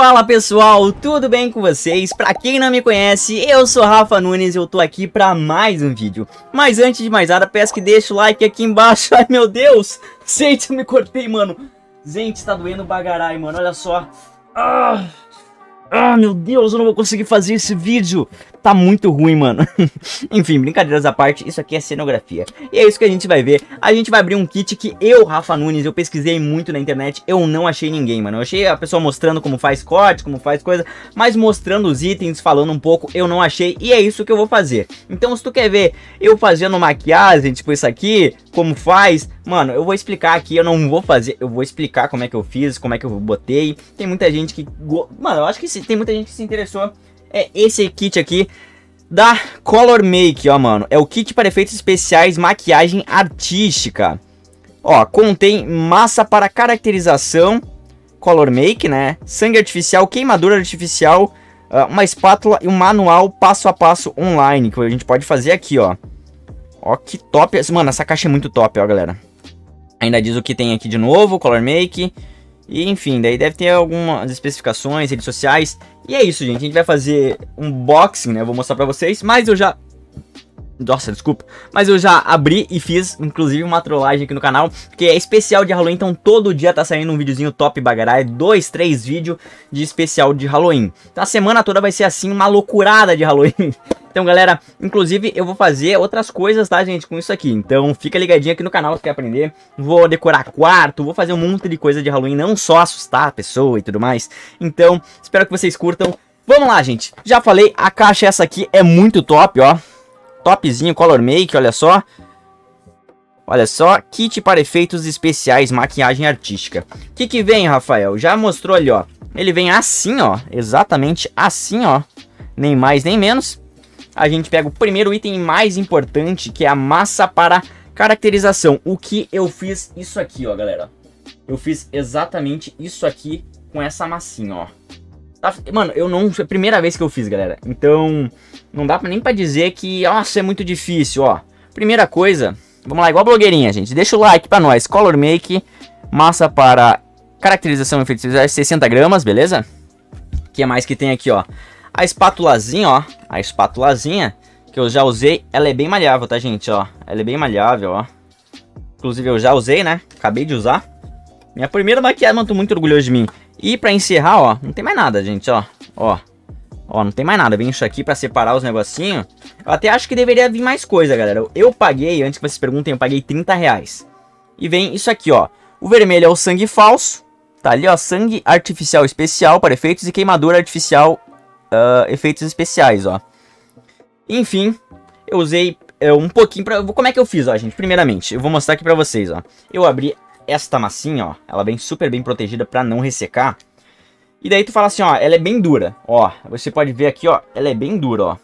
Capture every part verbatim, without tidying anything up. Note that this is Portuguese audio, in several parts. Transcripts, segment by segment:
Fala pessoal, tudo bem com vocês? Pra quem não me conhece, eu sou Rafa Nunes e eu tô aqui pra mais um vídeo. Mas antes de mais nada, peço que deixe o like aqui embaixo. Ai meu Deus, gente, eu me cortei, mano. Gente, tá doendo bagarai, mano, olha só. Ah, ah, meu Deus, eu não vou conseguir fazer esse vídeo. Tá muito ruim, mano. Enfim, brincadeiras à parte, isso aqui é cenografia. E é isso que a gente vai ver. A gente vai abrir um kit que eu, Rafa Nunes, eu pesquisei muito na internet. Eu não achei ninguém, mano. Eu achei a pessoa mostrando como faz corte, como faz coisa, mas mostrando os itens, falando um pouco, eu não achei. E é isso que eu vou fazer. Então, se tu quer ver eu fazendo maquiagem, tipo isso aqui, como faz, mano, eu vou explicar aqui. Eu não vou fazer, eu vou explicar como é que eu fiz, como é que eu botei. Tem muita gente que... Mano, eu acho que tem muita gente que se interessou. É esse kit aqui da Color Make, ó, mano. É o kit para efeitos especiais, maquiagem artística. Ó, contém massa para caracterização, Color Make, né? Sangue artificial, queimadura artificial, uma espátula e um manual passo a passo online, que a gente pode fazer aqui, ó. Ó, que top. Mano, essa caixa é muito top, ó, galera. Ainda diz o que tem aqui de novo, Color Make. E enfim, daí deve ter algumas especificações, redes sociais. E é isso, gente. A gente vai fazer um unboxing, né? Eu vou mostrar pra vocês. Mas eu já... Nossa, desculpa. Mas eu já abri e fiz, inclusive, uma trollagem aqui no canal, que é especial de Halloween. Então todo dia tá saindo um videozinho top bagarai. Dois, três vídeos de especial de Halloween. Então a semana toda vai ser assim, uma loucurada de Halloween. Então, galera, inclusive eu vou fazer outras coisas, tá, gente, com isso aqui. Então fica ligadinho aqui no canal se quer aprender. Vou decorar quarto, vou fazer um monte de coisa de Halloween, não só assustar a pessoa e tudo mais. Então, espero que vocês curtam. Vamos lá, gente. Já falei, a caixa essa aqui é muito top, ó. Topzinho, Color Make, olha só. Olha só, kit para efeitos especiais, maquiagem artística. O que que vem, Rafael? Já mostrou ali, ó. Ele vem assim, ó, exatamente assim, ó. Nem mais, nem menos. A gente pega o primeiro item mais importante, que é a massa para caracterização. O que eu fiz isso aqui, ó, galera. Eu fiz exatamente isso aqui com essa massinha, ó. Tá, mano, eu não... É a primeira vez que eu fiz, galera. Então, não dá nem pra dizer que... Nossa, é muito difícil, ó. Primeira coisa... Vamos lá, igual a blogueirinha, gente. Deixa o like pra nós. Color Make, massa para caracterização e efeitos visuais, sessenta gramas, beleza? O que mais que tem aqui, ó? A espátulazinha, ó, a espátulazinha que eu já usei, ela é bem maleável, tá, gente, ó. Ela é bem maleável, ó. Inclusive eu já usei, né, acabei de usar. Minha primeira maquiagem, mano, tô muito orgulhoso de mim. E pra encerrar, ó, não tem mais nada, gente, ó. Ó, ó, não tem mais nada, vem isso aqui pra separar os negocinhos. Eu até acho que deveria vir mais coisa, galera. Eu paguei, antes que vocês perguntem, eu paguei trinta reais. E vem isso aqui, ó. O vermelho é o sangue falso. Tá ali, ó, sangue artificial especial para efeitos e queimadura artificial. Uh, efeitos especiais, ó. Enfim, eu usei uh, um pouquinho pra... Como é que eu fiz, ó, gente? Primeiramente, eu vou mostrar aqui pra vocês, ó. Eu abri esta massinha, ó. Ela vem super bem protegida pra não ressecar. E daí tu fala assim, ó, ela é bem dura. Ó, você pode ver aqui, ó, ela é bem dura, ó.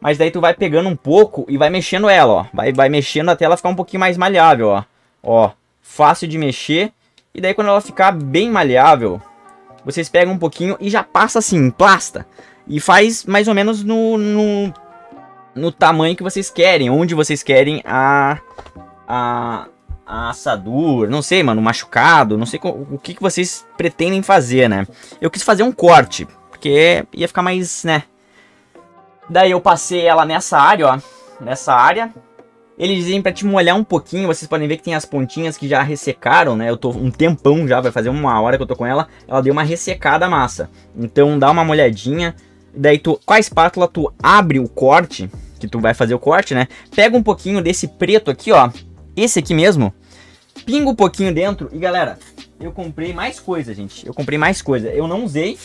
Mas daí tu vai pegando um pouco e vai mexendo ela, ó. Vai, vai mexendo até ela ficar um pouquinho mais maleável, ó. Ó, fácil de mexer. E daí quando ela ficar bem maleável, vocês pegam um pouquinho e já passa assim, emplasta. E faz mais ou menos no, no, no tamanho que vocês querem. Onde vocês querem a, a, a assadura. Não sei, mano, machucado. Não sei o que, que vocês pretendem fazer, né? Eu quis fazer um corte. Porque ia ficar mais, né? Daí eu passei ela nessa área, ó. Nessa área. Eles dizem pra te molhar um pouquinho. Vocês podem ver que tem as pontinhas que já ressecaram, né? Eu tô um tempão já. Vai fazer uma hora que eu tô com ela. Ela deu uma ressecada a massa. Então dá uma molhadinha. Daí tu, com a espátula tu abre o corte, que tu vai fazer o corte, né? Pega um pouquinho desse preto aqui, ó. Esse aqui mesmo. Pinga um pouquinho dentro. E galera, eu comprei mais coisa, gente. Eu comprei mais coisa. Eu não usei,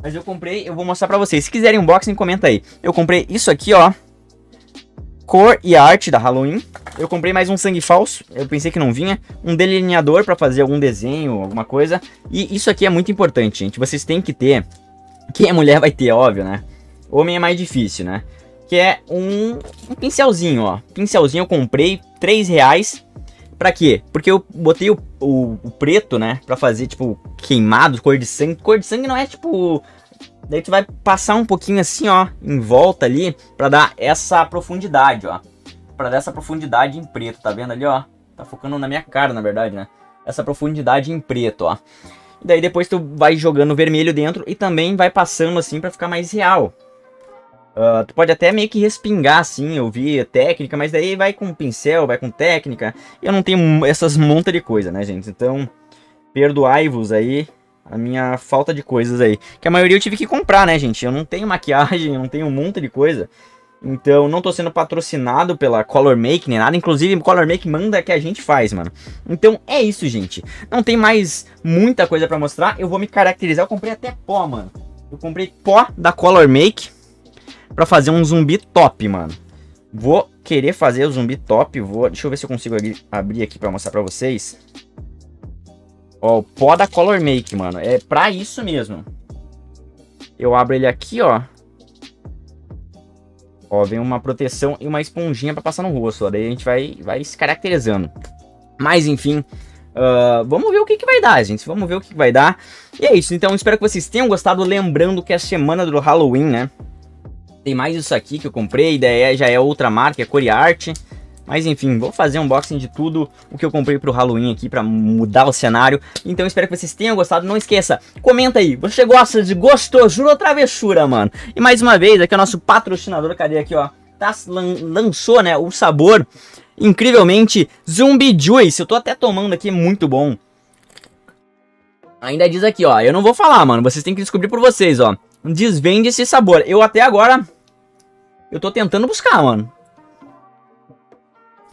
mas eu comprei, eu vou mostrar pra vocês. Se quiserem unboxing, comenta aí. Eu comprei isso aqui, ó. CoriArt da Halloween. Eu comprei mais um sangue falso, eu pensei que não vinha. Um delineador pra fazer algum desenho, alguma coisa. E isso aqui é muito importante, gente. Vocês têm que ter... Quem é mulher vai ter, óbvio, né? Homem é mais difícil, né? Que é um, um pincelzinho, ó. Pincelzinho eu comprei, três reais. Pra quê? Porque eu botei o, o, o preto, né? Pra fazer, tipo, queimado, cor de sangue. Cor de sangue não é, tipo... Daí tu vai passar um pouquinho assim, ó. Em volta ali, pra dar essa profundidade, ó. Pra dar essa profundidade em preto, tá vendo ali, ó? Tá focando na minha cara, na verdade, né? Essa profundidade em preto, ó. E daí depois tu vai jogando vermelho dentro e também vai passando assim pra ficar mais real. Uh, tu pode até meio que respingar assim, eu vi técnica, mas daí vai com pincel, vai com técnica. E eu não tenho essas monta de coisa, né, gente? Então, perdoai-vos aí a minha falta de coisas aí. Que a maioria eu tive que comprar, né, gente? Eu não tenho maquiagem, eu não tenho um monte de coisa. Então, não tô sendo patrocinado pela Color Make nem nada. Inclusive, Color Make manda que a gente faz, mano. Então, é isso, gente. Não tem mais muita coisa pra mostrar. Eu vou me caracterizar. Eu comprei até pó, mano. Eu comprei pó da Color Make pra fazer um zumbi top, mano. Vou querer fazer o zumbi top. Vou... Deixa eu ver se eu consigo abrir aqui pra mostrar pra vocês. Ó, o pó da Color Make, mano. É pra isso mesmo. Eu abro ele aqui, ó. Ó, vem uma proteção e uma esponjinha pra passar no rosto, ó. Daí a gente vai, vai se caracterizando. Mas, enfim, uh, vamos ver o que, que vai dar, gente. Vamos ver o que, que vai dar. E é isso, então, espero que vocês tenham gostado. Lembrando que é a semana do Halloween, né? Tem mais isso aqui que eu comprei. Daí já é outra marca, é CoriArt. Mas, enfim, vou fazer um unboxing de tudo o que eu comprei pro Halloween aqui, pra mudar o cenário. Então, espero que vocês tenham gostado. Não esqueça, comenta aí. Você gosta de gostosura ou travessura, mano? E, mais uma vez, aqui é o nosso patrocinador. Cadê aqui, ó? Tá, lan, lançou, né, o sabor, incrivelmente, Zumbi Juice. Eu tô até tomando aqui, muito bom. Ainda diz aqui, ó. Eu não vou falar, mano. Vocês têm que descobrir por vocês, ó. Desvende esse sabor. Eu, até agora, eu tô tentando buscar, mano.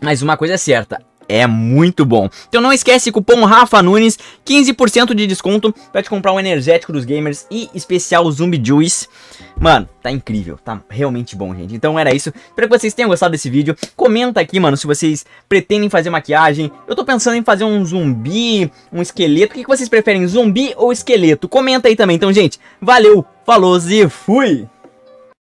Mas uma coisa é certa, é muito bom. Então não esquece, cupom Rafa Nunes, quinze por cento de desconto pra te comprar um energético dos gamers e especial Zumbi Juice. Mano, tá incrível, tá realmente bom, gente. Então era isso, espero que vocês tenham gostado desse vídeo. Comenta aqui, mano, se vocês pretendem fazer maquiagem. Eu tô pensando em fazer um zumbi, um esqueleto. O que, que vocês preferem, zumbi ou esqueleto? Comenta aí também. Então, gente, valeu, falou e fui!